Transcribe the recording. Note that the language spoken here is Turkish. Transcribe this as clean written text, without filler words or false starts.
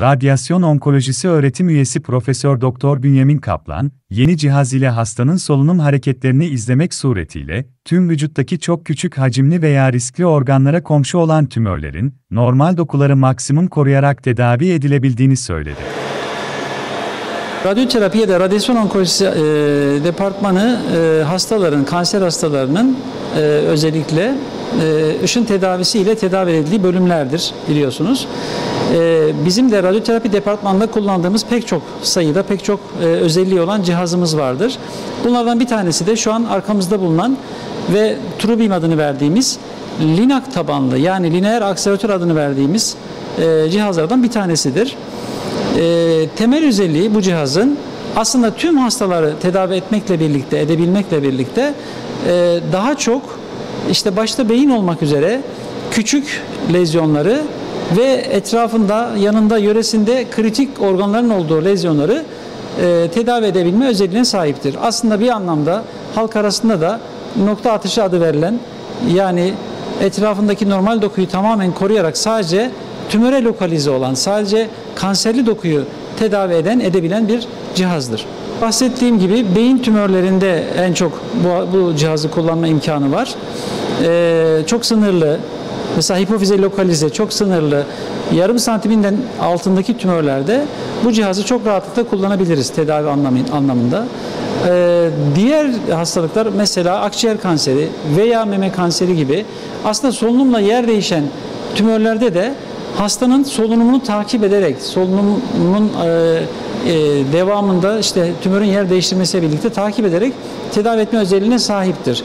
Radyasyon Onkolojisi öğretim üyesi Profesör Doktor Bünyamin Kaplan, yeni cihaz ile hastanın solunum hareketlerini izlemek suretiyle tüm vücuttaki çok küçük hacimli veya riskli organlara komşu olan tümörlerin normal dokuları maksimum koruyarak tedavi edilebildiğini söyledi. Radyoterapi ya da radyasyon onkolojisi departmanı hastaların, kanser hastalarının özellikle ışın tedavisiyle tedavi edildiği bölümlerdir biliyorsunuz. Bizim de radyoterapi departmanında kullandığımız pek çok özelliği olan cihazımız vardır. Bunlardan bir tanesi de şu an arkamızda bulunan ve TurboBeam adını verdiğimiz Linak tabanlı, yani Linear Accelerator adını verdiğimiz cihazlardan bir tanesidir. Temel özelliği bu cihazın aslında tüm hastaları tedavi edebilmekle birlikte daha çok işte başta beyin olmak üzere küçük lezyonları ve etrafında, yanında, yöresinde kritik organların olduğu lezyonları tedavi edebilme özelliğine sahiptir. Aslında bir anlamda halk arasında da nokta atışı adı verilen, yani etrafındaki normal dokuyu tamamen koruyarak sadece tümöre lokalize olan, sadece kanserli dokuyu tedavi edebilen bir cihazdır. Bahsettiğim gibi beyin tümörlerinde en çok bu cihazı kullanma imkanı var. Çok sınırlı, mesela hipofize lokalize, çok sınırlı, yarım santiminden altındaki tümörlerde bu cihazı çok rahatlıkla kullanabiliriz tedavi anlamında. Diğer hastalıklar, mesela akciğer kanseri veya meme kanseri gibi aslında solunumla yer değişen tümörlerde de hastanın solunumunu takip ederek, solunumun devamında işte tümörün yer değiştirmesiyle birlikte takip ederek tedavi etme özelliğine sahiptir.